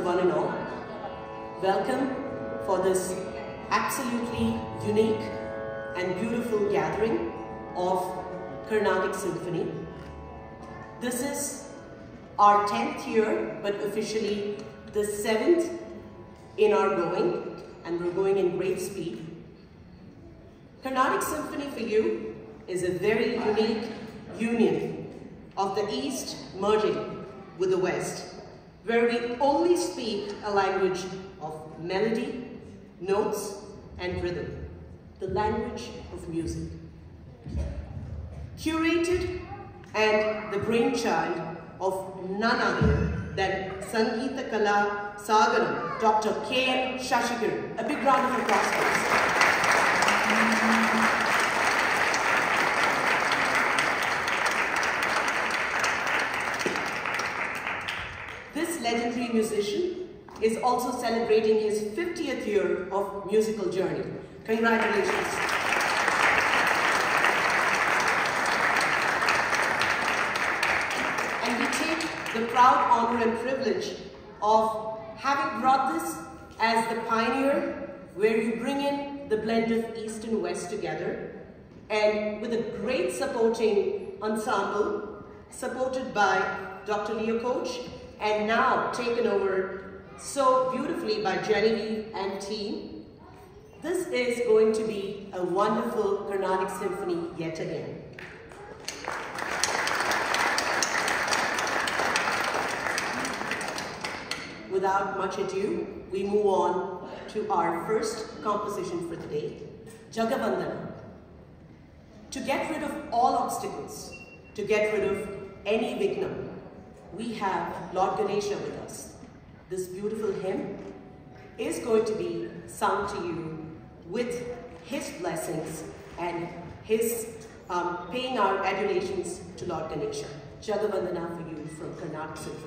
to one and all. Welcome for this absolutely unique and beautiful gathering of Carnatic Symphony. This is our 10th year, but officially the 7th in our going, and we're going in great speed. Carnatic Symphony for you is a very unique union of the East merging with the West, where we only speak a language of melody, notes, and rhythm, the language of music. Curated and the brainchild of none other than Sangeetha Kala Sagaram, Dr. K.N. Shashikiran. A big round of applause for us. This legendary musician is also celebrating his 50th year of musical journey. Congratulations. And we take the proud honor and privilege of having brought this as the pioneer, where you bring in the blend of East and West together, and with a great supporting ensemble, supported by Dr. Leo Koch, and now taken over so beautifully by Genevieve and team. This is going to be a wonderful Carnatic Symphony yet again. Without much ado, we move on to our first composition for the day, Jagabandana. To get rid of all obstacles, to get rid of any vignam, we have Lord Ganesha with us. This beautiful hymn is going to be sung to you with his blessings and his paying our adulations to Lord Ganesha. Chagavandana for you from Carnatic Symphony.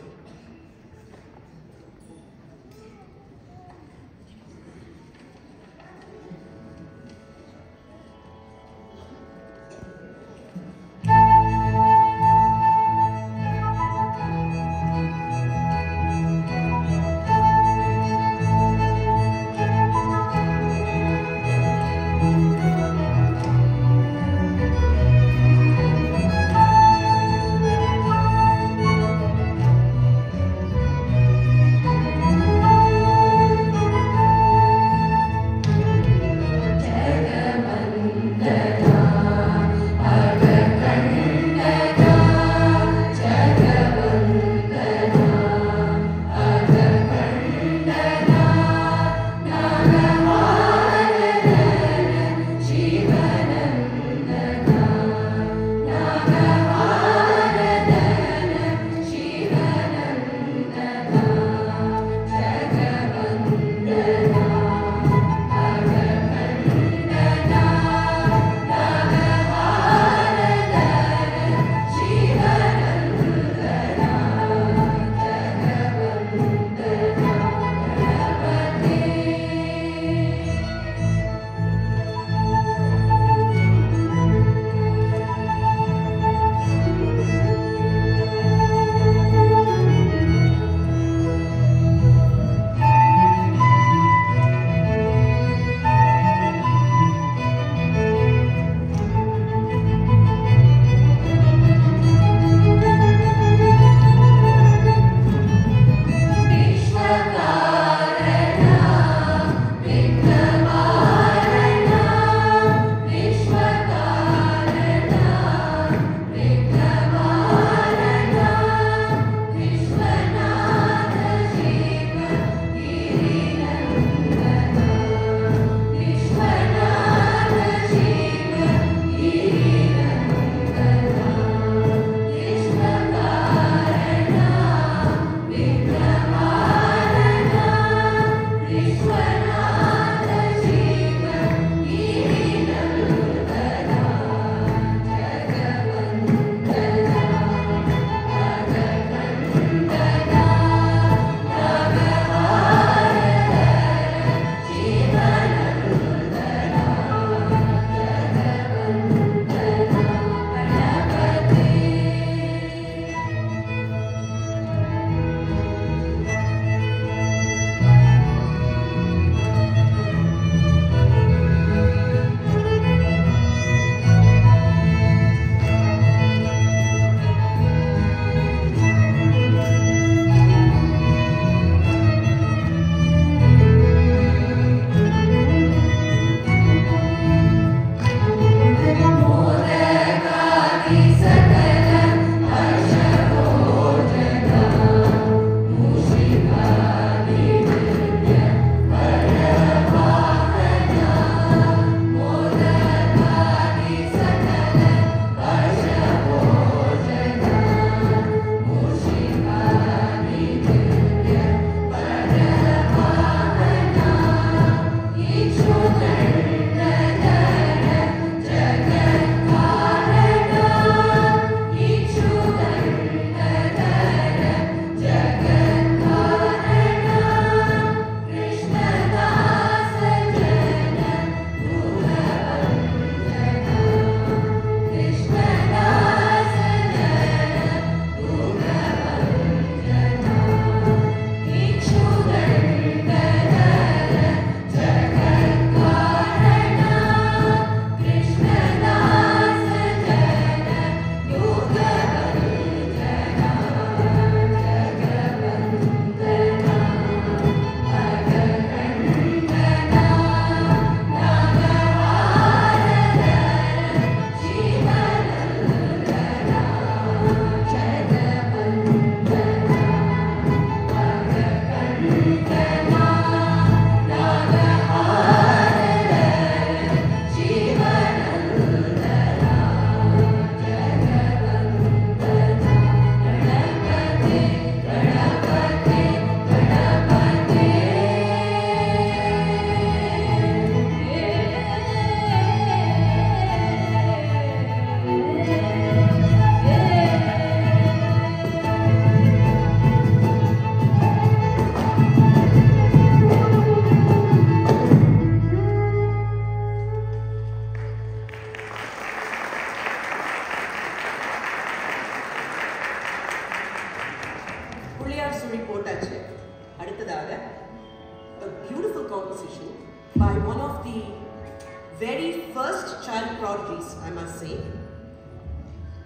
child prodigies, I must say.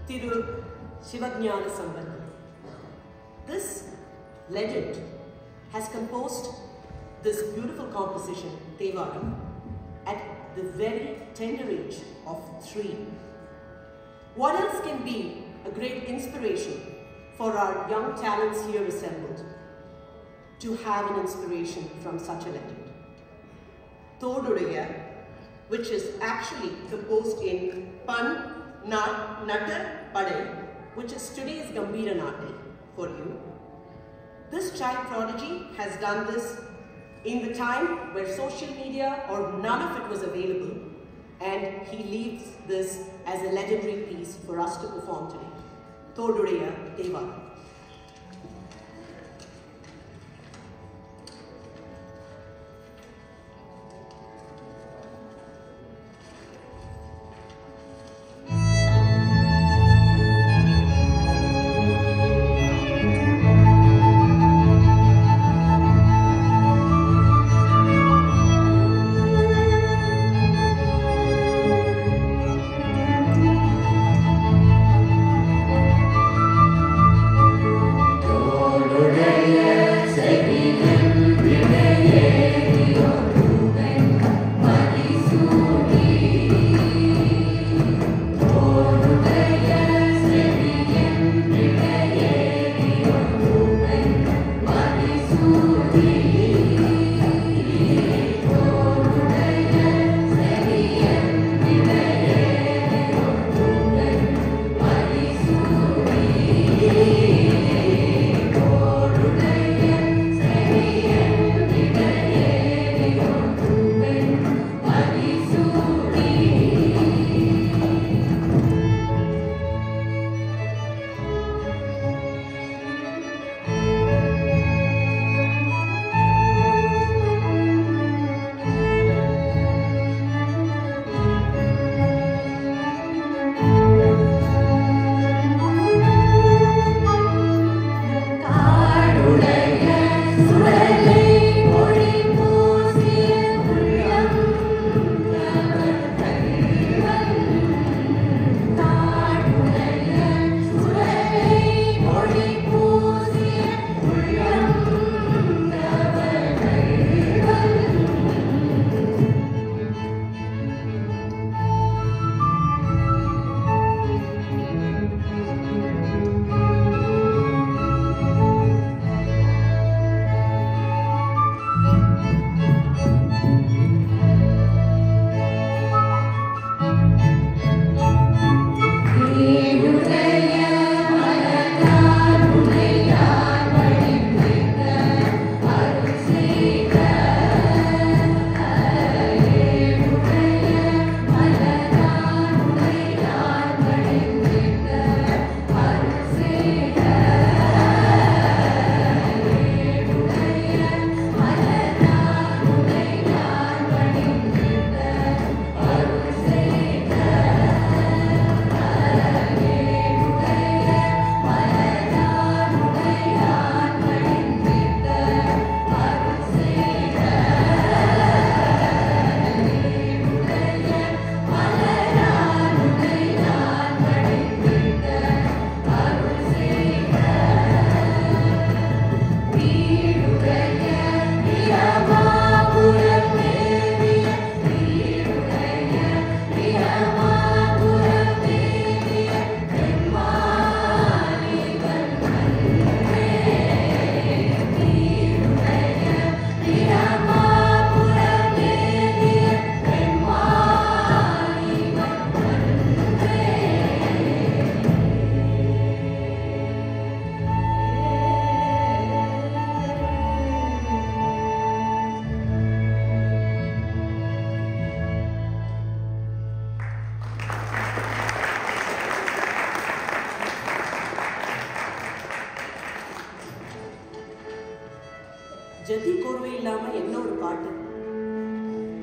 Thiru Shivajnana Sambandham. This legend has composed this beautiful composition, Tevaram, at the very tender age of 3. What else can be a great inspiration for our young talents here assembled to have an inspiration from such a legend? Thoria, which is actually composed in Pan Na Paday, which is today's Gambeeranate for you. This child prodigy has done this in the time where social media or none of it was available, and he leaves this as a legendary piece for us to perform today. Thoria Deva.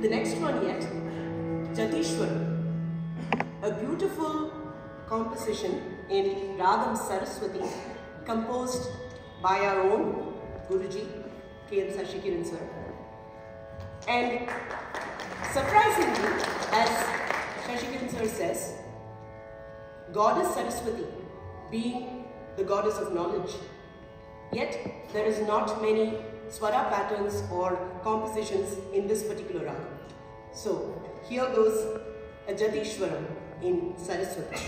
The next one yet, Jatiswaram, a beautiful composition in Rāgam Saraswati, composed by our own Guruji, K.N. Shashikiran sir. And surprisingly, as Shashikiran sir says, Goddess Saraswati, being the goddess of knowledge, yet there is not many swara patterns or compositions in this particular raga. So here goes a Jatiswaram in Saraswati.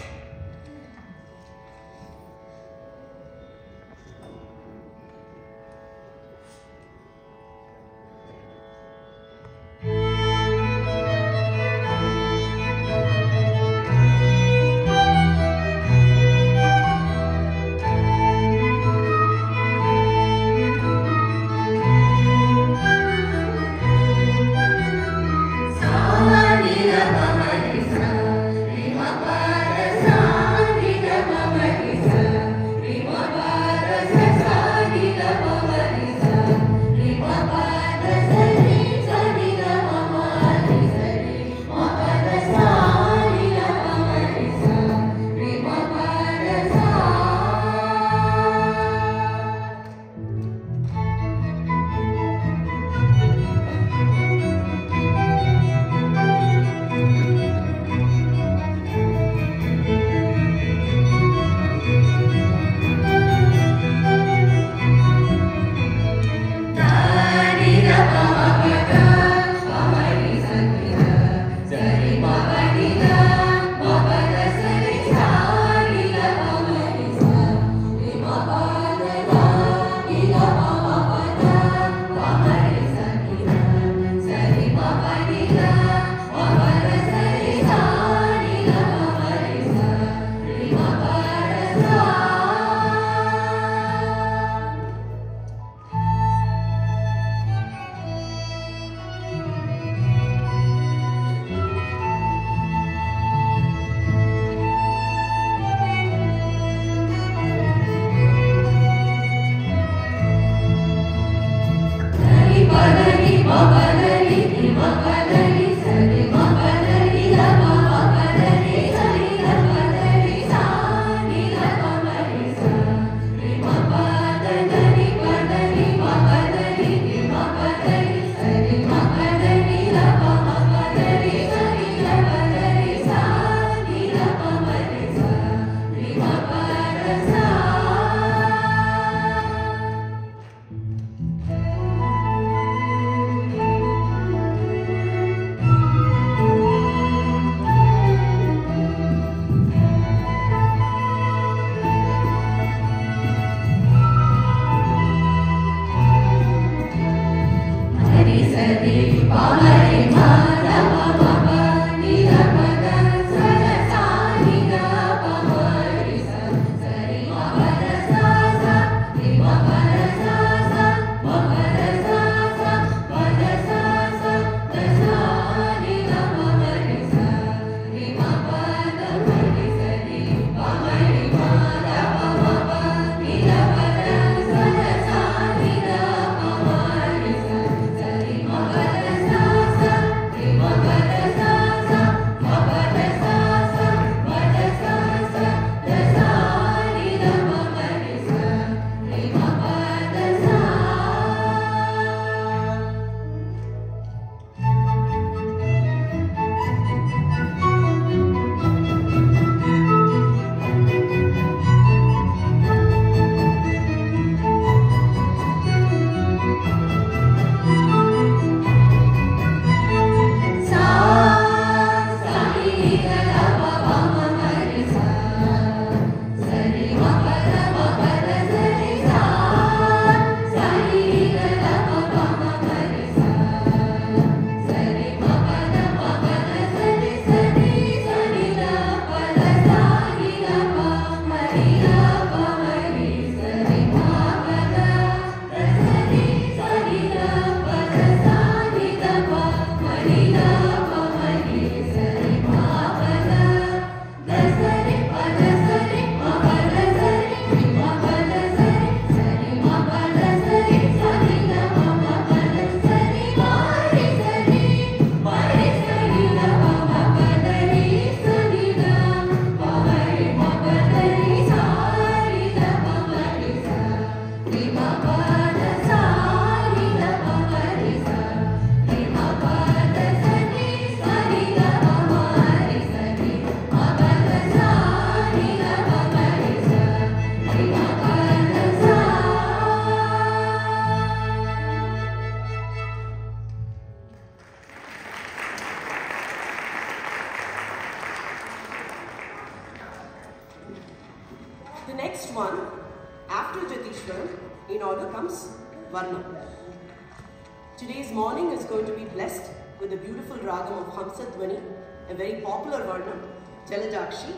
one, after Jatiswaram, in order comes Varnam. Today's morning is going to be blessed with the beautiful Rāgam of Hamsādham, a very popular Varnam, Jalajakshi.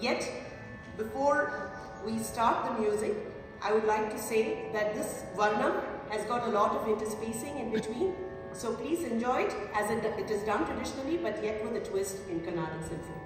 Yet, before we start the music, I would like to say that this Varnam has got a lot of interspacing in between. So please enjoy it as it is done traditionally, but yet with a twist in Carnatic symphony.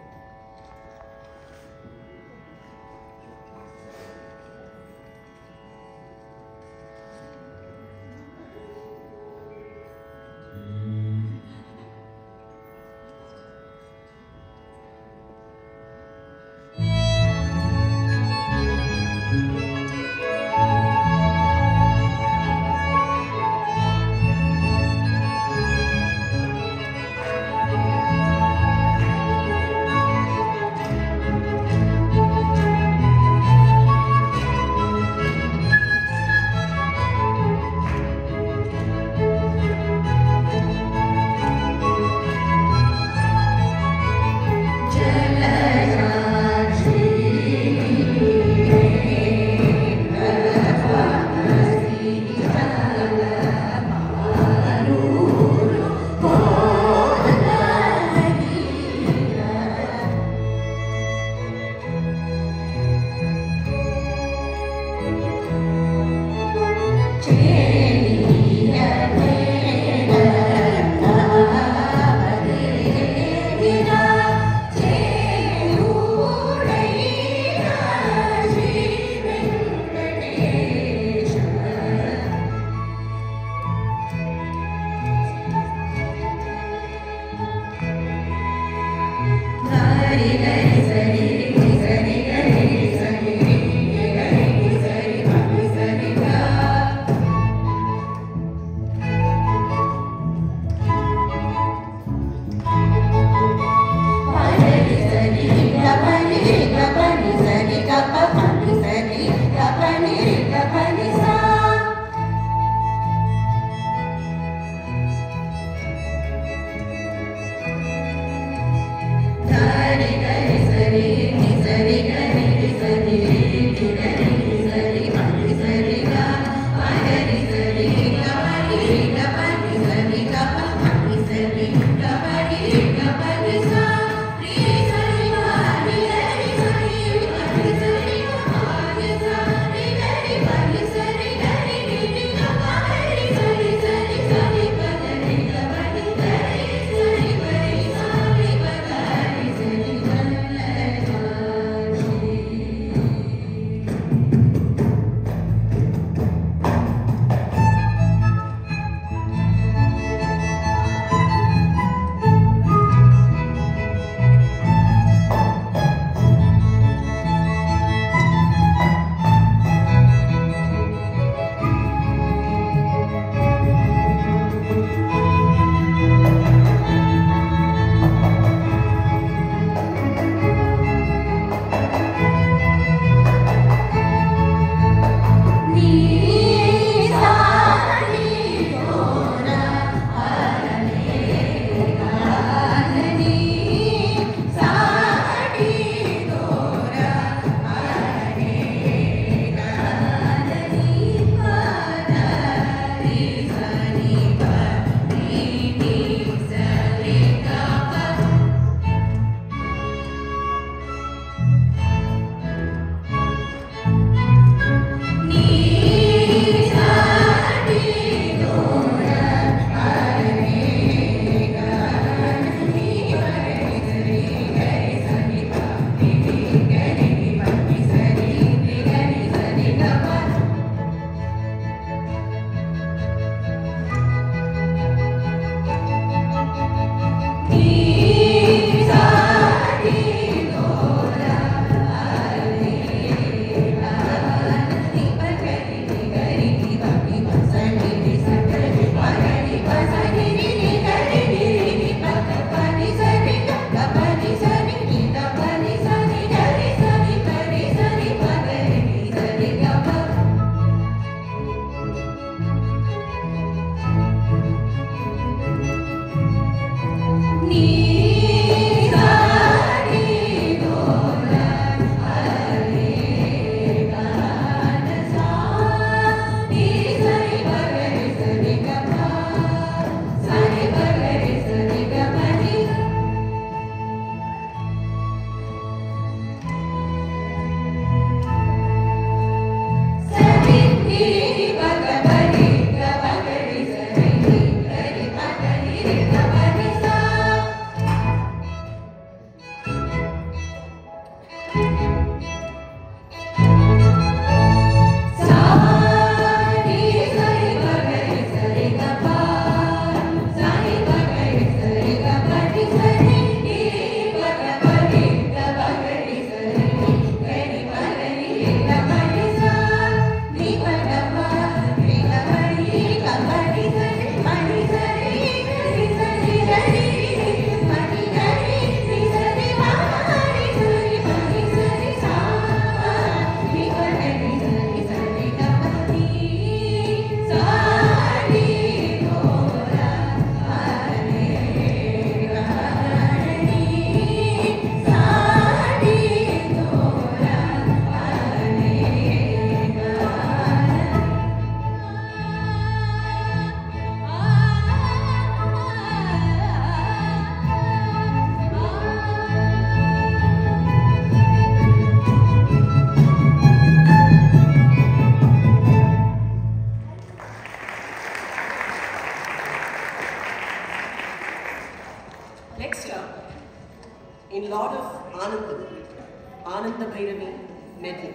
Next up, in Lord of Anandam, Ananda Bhairavi medley,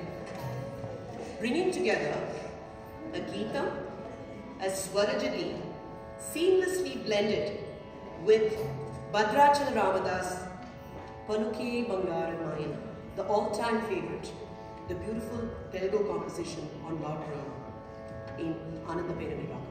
bringing together a Geetam, a Swarajali, seamlessly blended with Bhadrachala Ramadasa, Paluke Bangaran Mayana, the all-time favorite, the beautiful Telugu composition on Lord Ram in Ananda Vedavibhakam.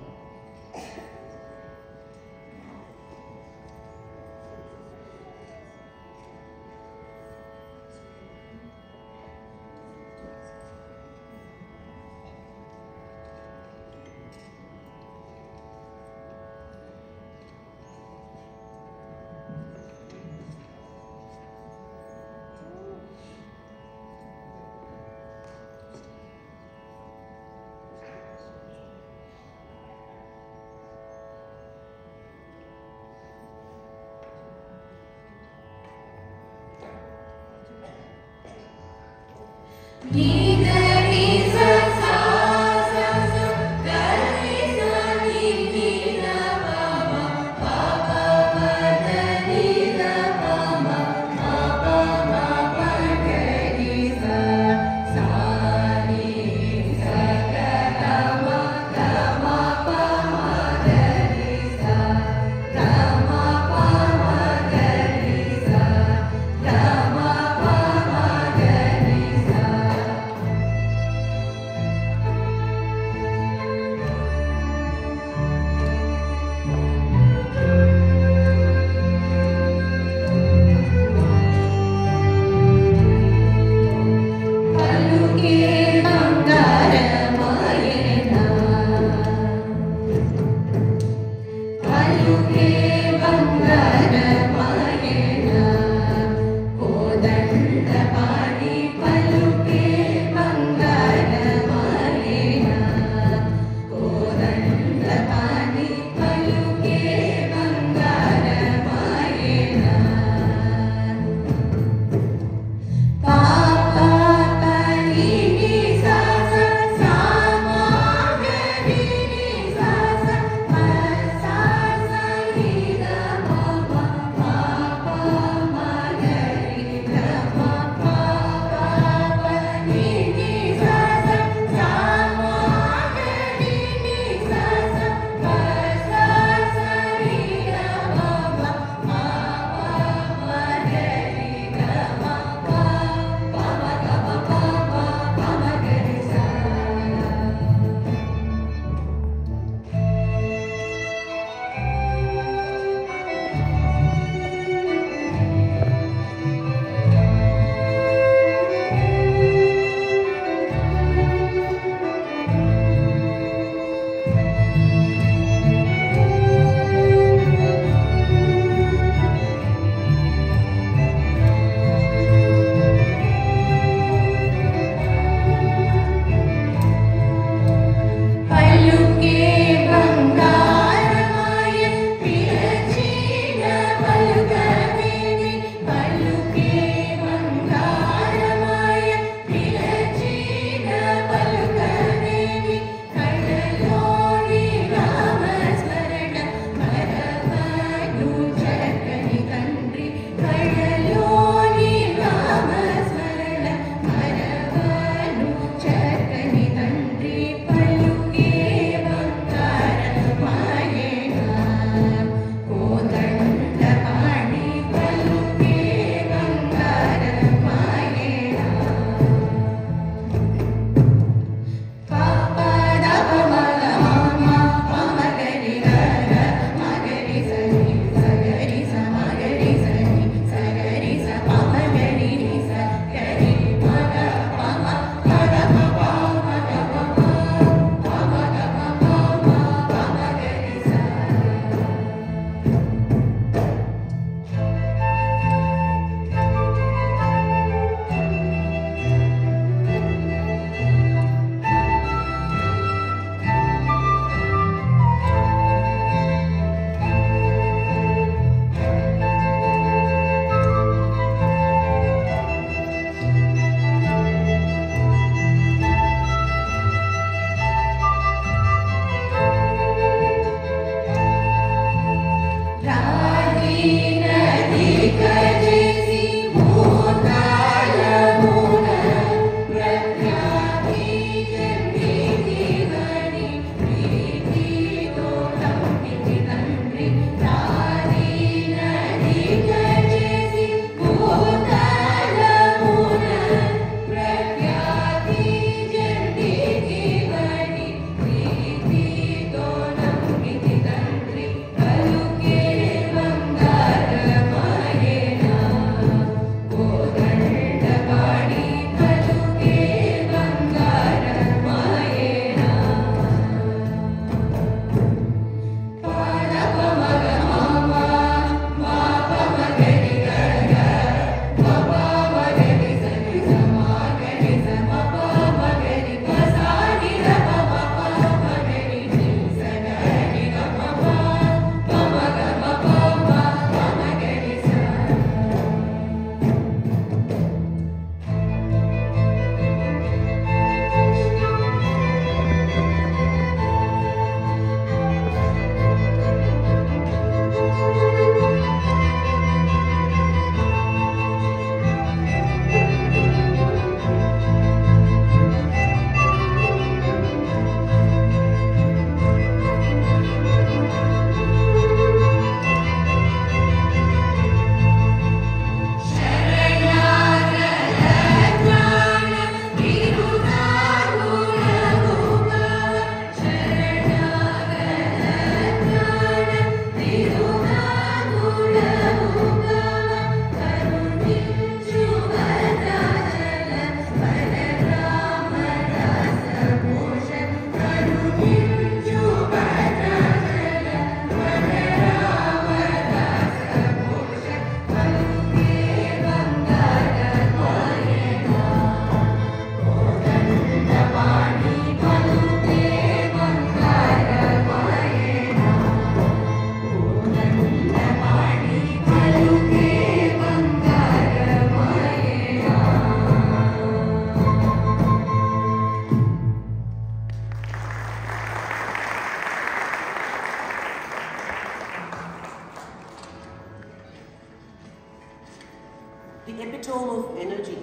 the epitome of energy,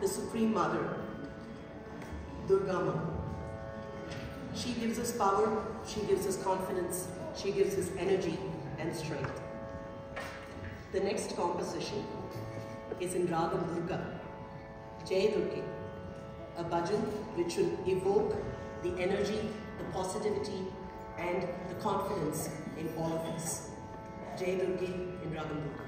the Supreme Mother, Durga Ma. She gives us power, she gives us confidence, she gives us energy and strength. The next composition is in Rāgam Durga, Jai Durga, a bhajan which will evoke the energy, the positivity and the confidence in all of us. Jai Durga in Rāgam Durga.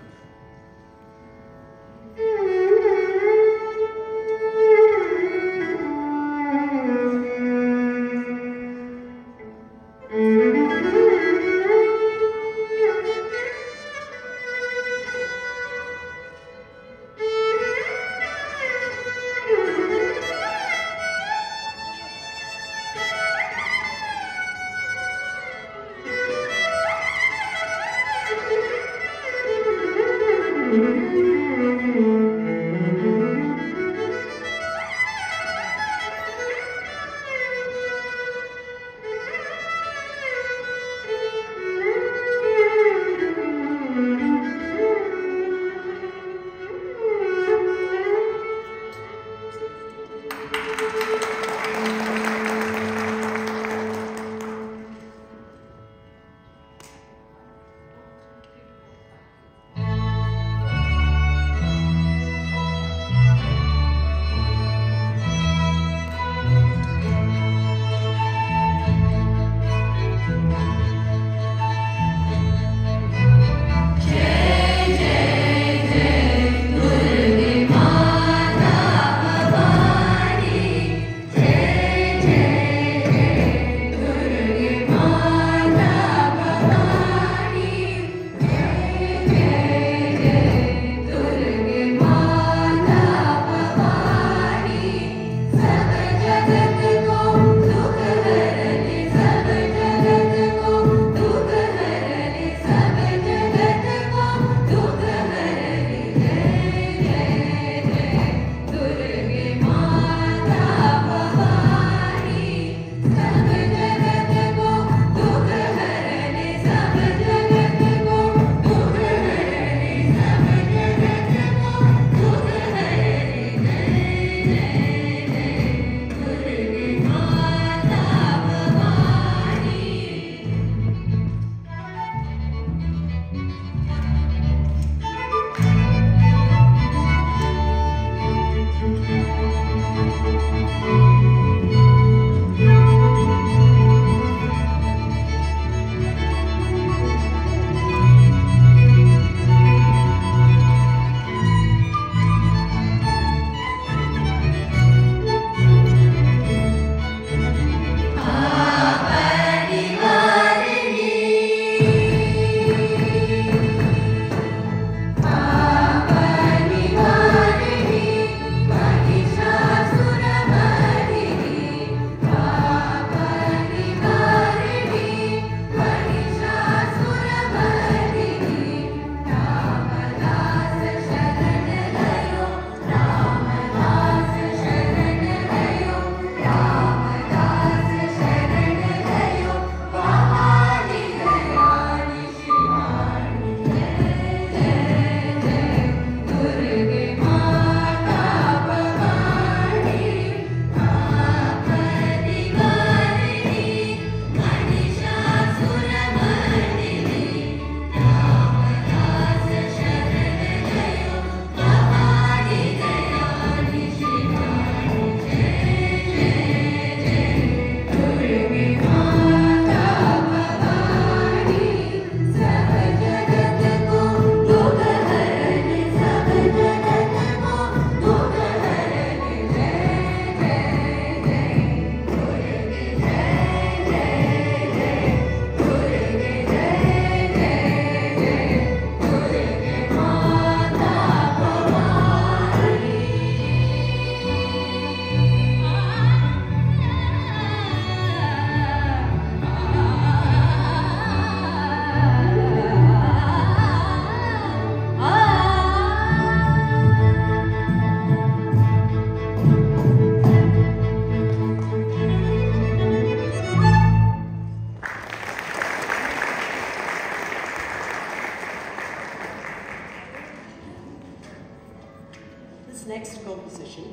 This next composition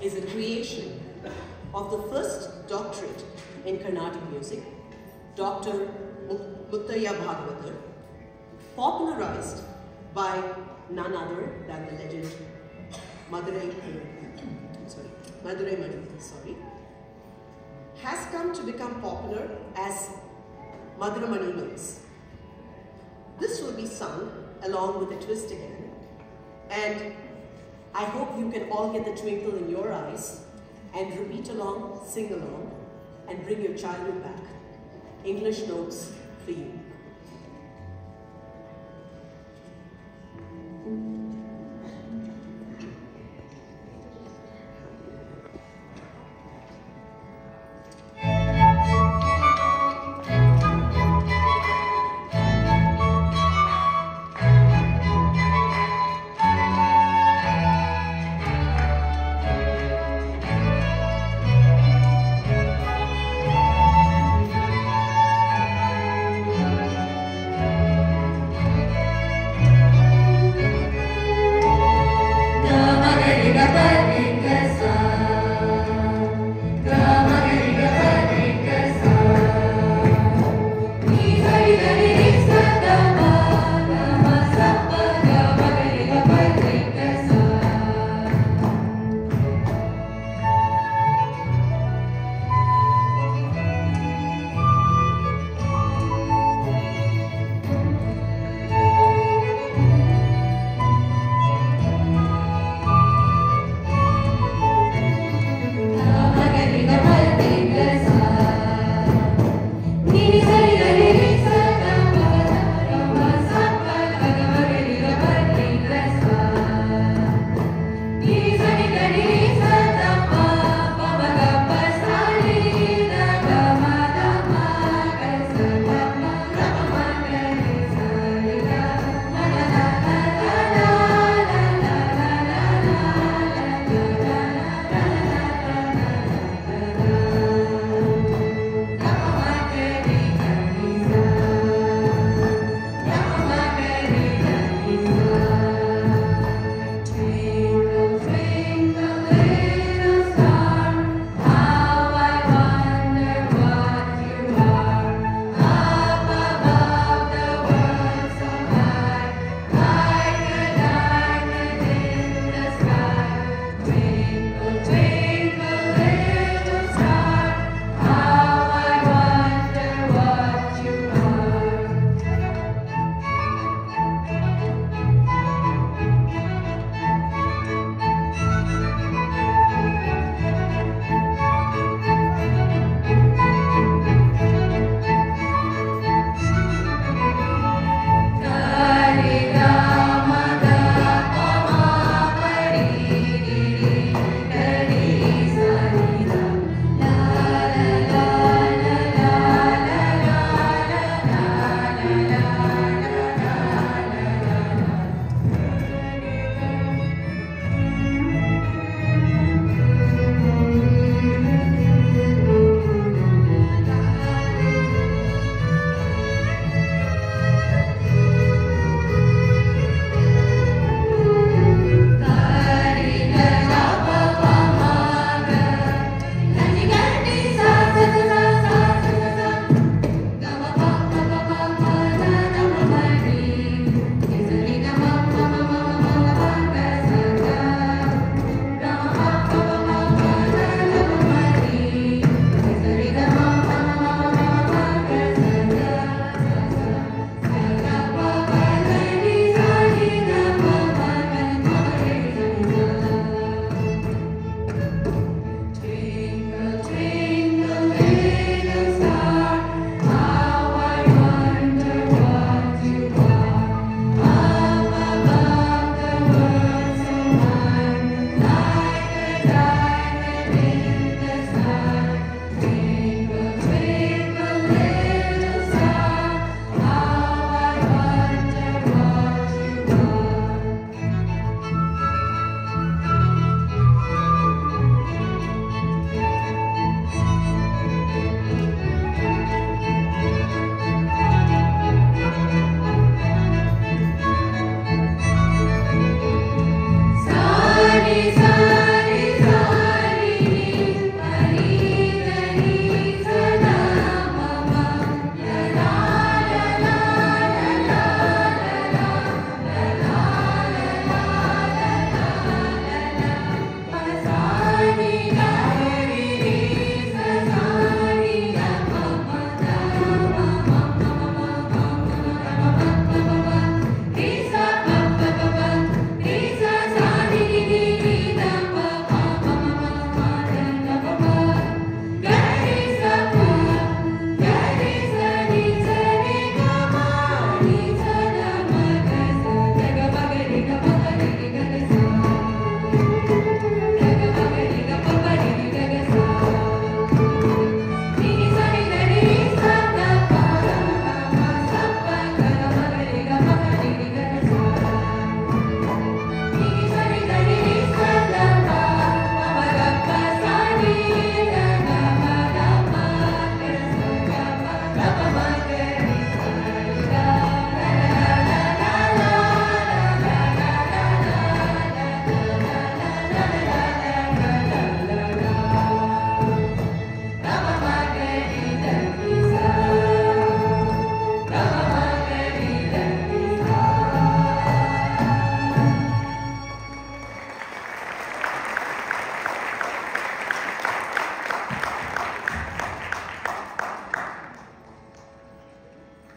is a creation of the first doctorate in Carnatic music, Dr. Muttaya Bhagavathar, popularized by none other than the legend Madurai Mani, has come to become popular as Madura Mani Notes. This will be sung along with a twist again, and I hope you can all get the twinkle in your eyes and repeat along, sing along, and bring your childhood back. English notes for you.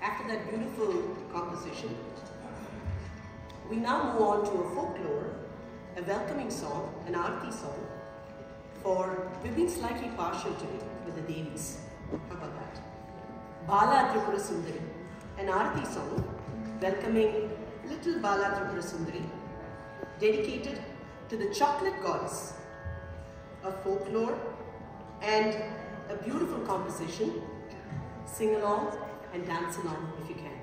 After that beautiful composition, we now move on to a folklore, a welcoming song, an aarti song, for we've been slightly partial today with the Devis. How about that? Bala Tripura Sundari, an aarti song welcoming little Bala Tripura Sundari, dedicated to the chocolate goddess of folklore, and a beautiful composition. Sing along and dance along if you can.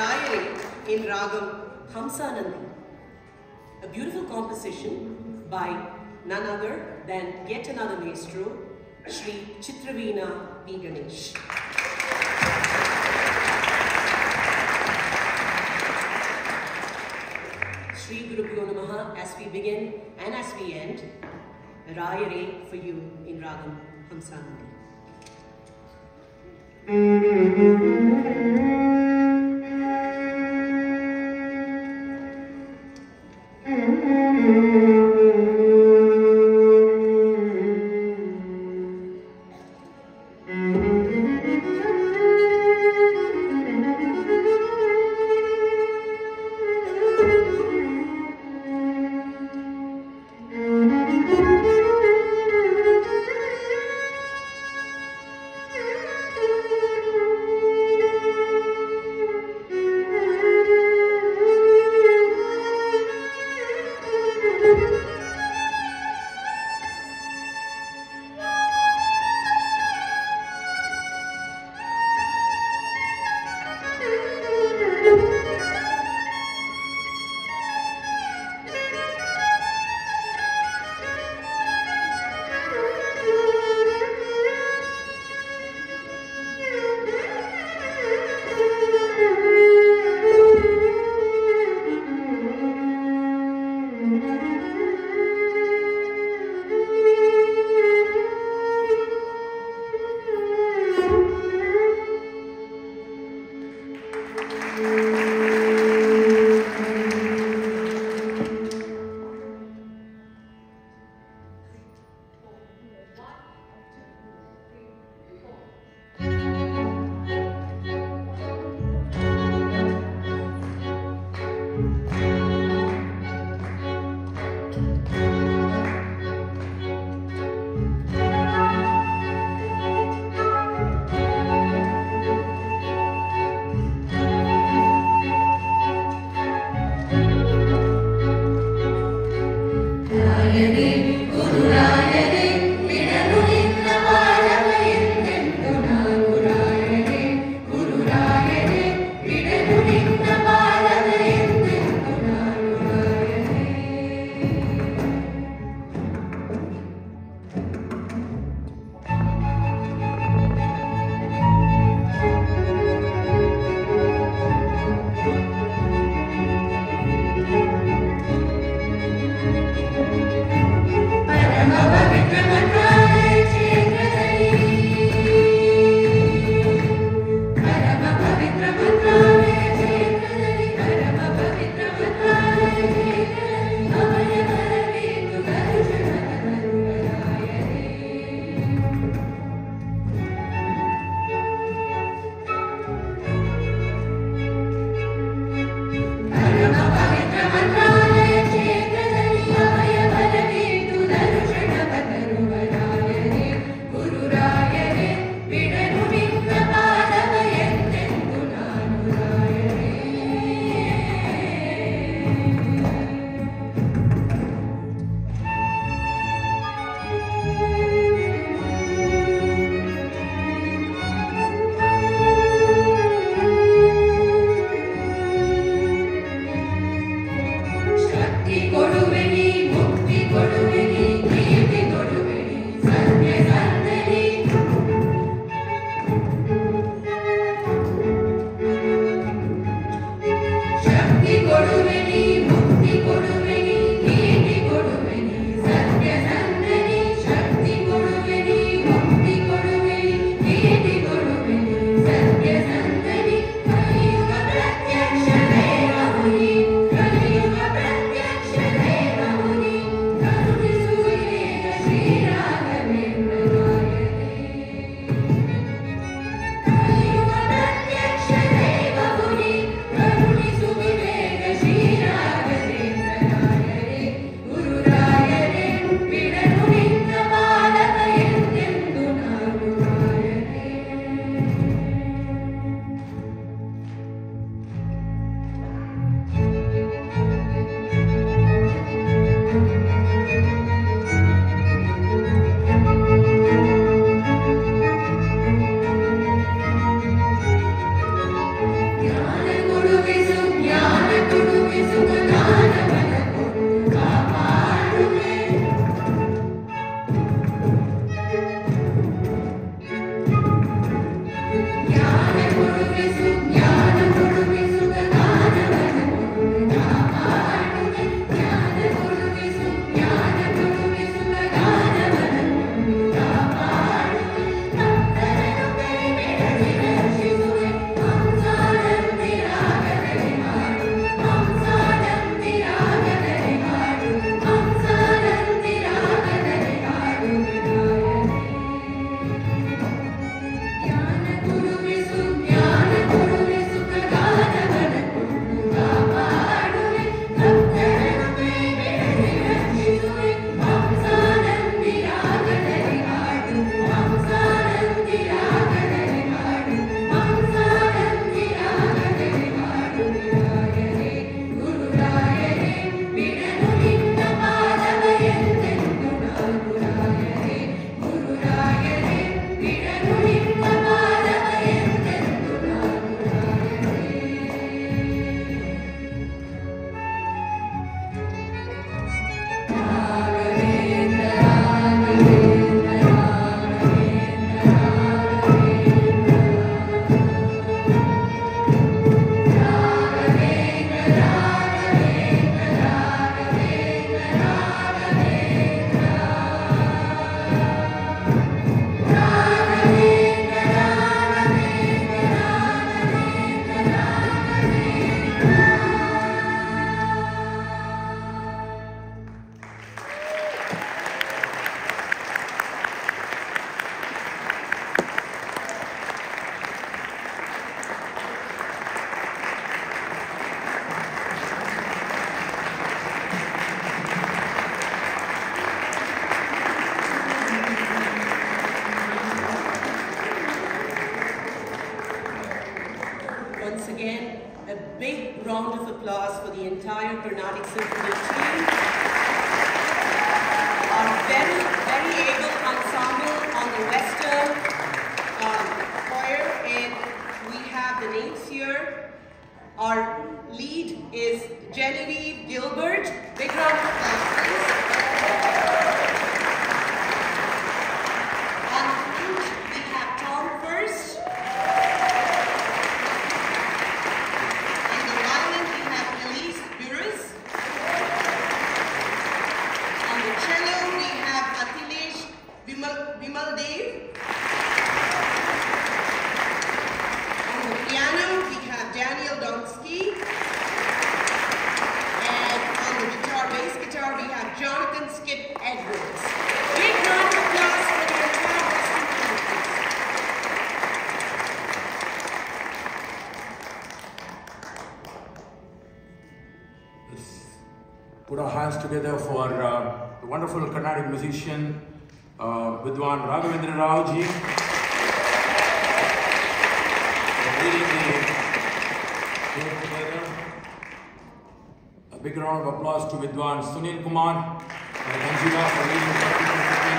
Rāyare in Rāgam Hamsādham, a beautiful composition by none other than yet another maestro, Shri Chitraveena Pinganesh. Shri Guru Pyo Namaha, as we begin and as we end, Rāyare for you in Rāgam Hamsādham. Together for the wonderful Carnatic musician Vidwan Raghavendra Raoji for leading the show together. A big round of applause to Vidwan Sunil Kumar and Anjira for leading the competition.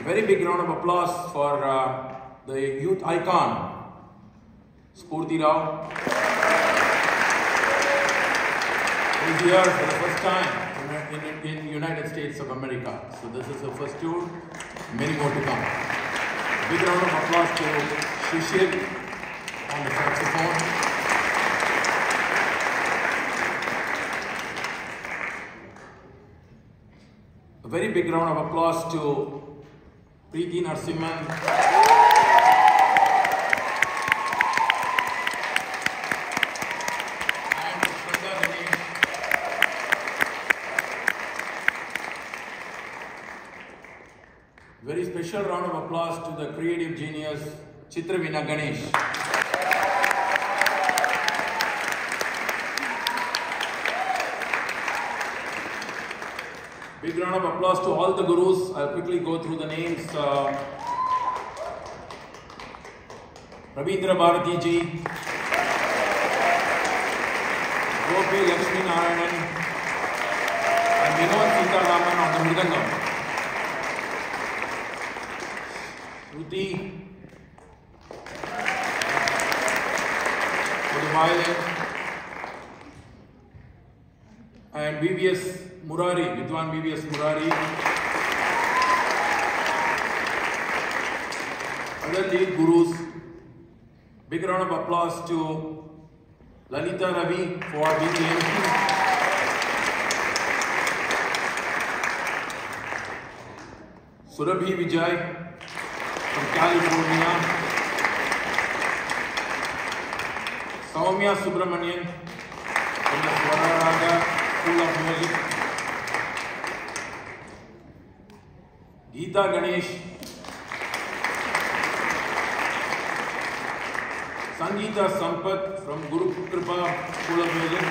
A very big round of applause for the youth icon Spoorthi Rao. He's here for the first time in United States of America. So this is the first tour, many more to come. A big round of applause to Shishir on the saxophone. A very big round of applause to Prithi Narasimhan. Special round of applause to the creative genius Chitravina Ganesh. Big round of applause to all the gurus. I'll quickly go through the names. Ravindra Bharati ji, Gopi Lakshmi Narayanan, and Vinod Sita Raman on the Mridangam. Ruti, for the violin, and Vidwan BBS Murari, other lead gurus. Big round of applause to Lalita Ravi for being the MC. Surabhi Vijay from California. Soumya Subramanian from the Swararaga School of Music. Geeta Ganesh. Sangeeta Sampath from Guru Kripa School of Music.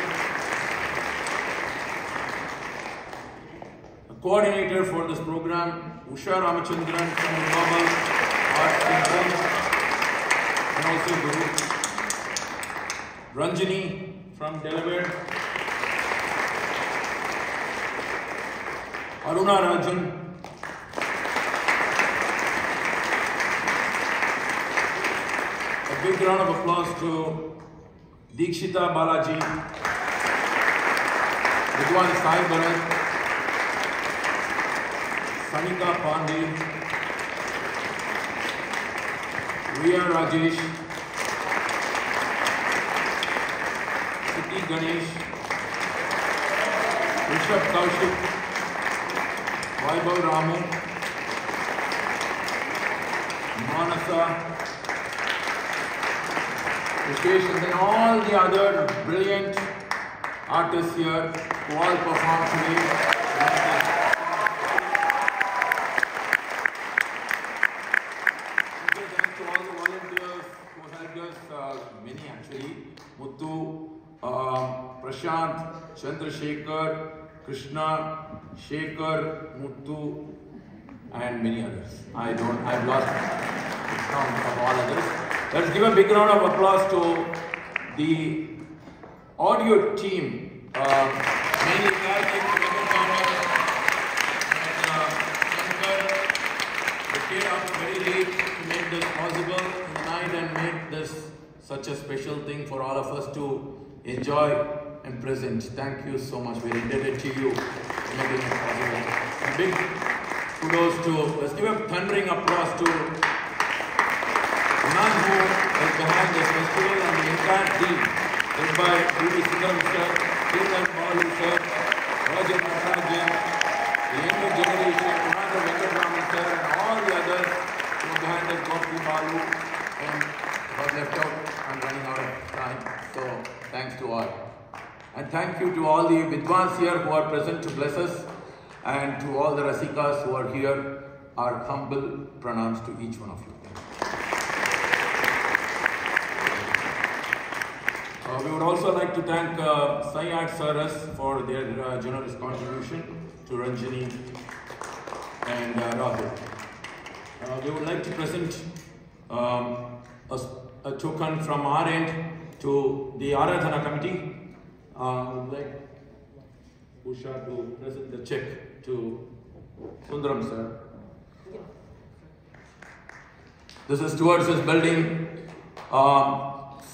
The coordinator for this program, Usha Ramachandran from Global Arts and also Guru. Ranjani from Delaware. Aruna Rajan. A big round of applause to Deekshita Balaji, Vidwan Sai Bharat, Sanika Pandey, Riya Rajesh, Ganesh, Rishabh Kaushik, Vaibhav Ramu, Manasa, Rukesh, and then all the other brilliant artists here who all performed today. Thanks to all the volunteers who helped us, many actually, Muttu, Prashant, Chandrasekhar, Krishna, Shekhar, Muttu, and many others. I've lost count of all others. Let's give a big round of applause to the audio team. Mainly they came up very late to make this possible tonight and make this such a special thing for all of us to enjoy and present. Thank you so much. We're indebted to you for making it possible. And big kudos to, let's give a thundering applause to Anand, who is behind this festival and the entire team, led by Rudy Singh sir, Kirtan Malu sir, Rajan Mahajan, the younger generation, Ananda Vedavibhakam sir, and all the others who are behind us, Gopi Malu, and was left out and running out of time. So, thanks to all. And thank you to all the Vidwans here who are present to bless us, and to all the Rasikas who are here, our humble pranams to each one of you. We would also like to thank Syed Saras for their generous contribution to Ranjani and Rahul. We would like to present a token from our end to the Aradhana committee. I would like Usha to present the check to Sundaram sir. This is towards this building,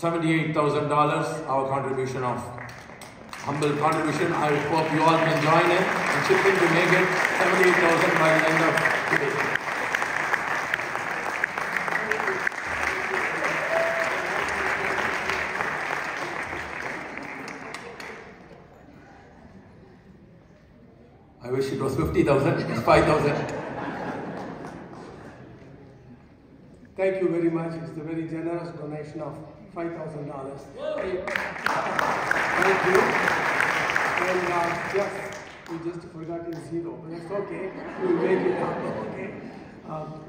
$78,000, our contribution of humble contribution. I hope you all can join in and chip in to make it 78,000 by the end of today. It was 50,000, it's 5,000. Thank you very much. It's a very generous donation of $5,000. Thank you. And yes, we just forgot a zero, but that's okay. We'll make it up, okay?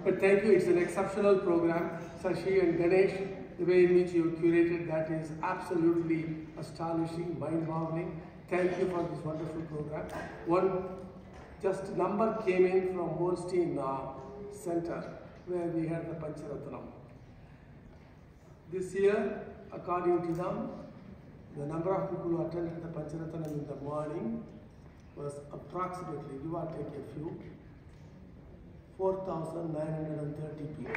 But thank you. It's an exceptional program. Shashi and Ganesh, the way in which you curated that is absolutely astonishing, mind-boggling. Thank you for this wonderful program. One just number came in from Holstein Center where we had the Pancharatanam. This year, according to them, the number of people who attended the Pancharatanam in the morning was approximately, give or take a few, 4,930 people.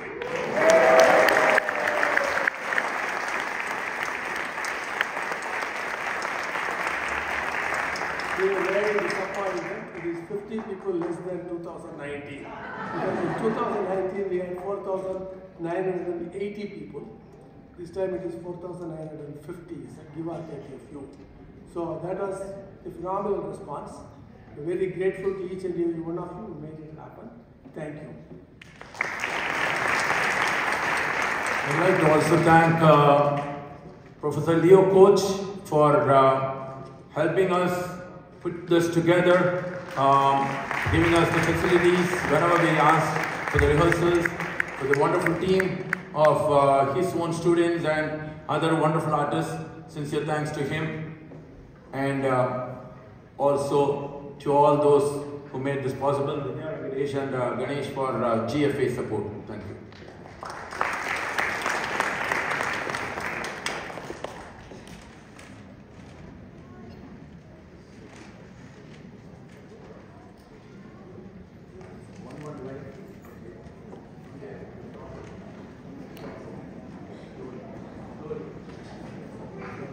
We were very disappointed. It is 50 people people less than 2019. Because in 2019 we had 4,980 people. This time it is 4,950, so give or take a few. So that was a phenomenal response. We're very grateful to each and every one of you who made it happen. Thank you. I'd like to also thank Professor Leo Koch for helping us put this together, giving us the facilities whenever we asked for the rehearsals, for the wonderful team of his own students and other wonderful artists. Sincere thanks to him, and also to all those who made this possible, Ganesh and Ganesh for GFA support.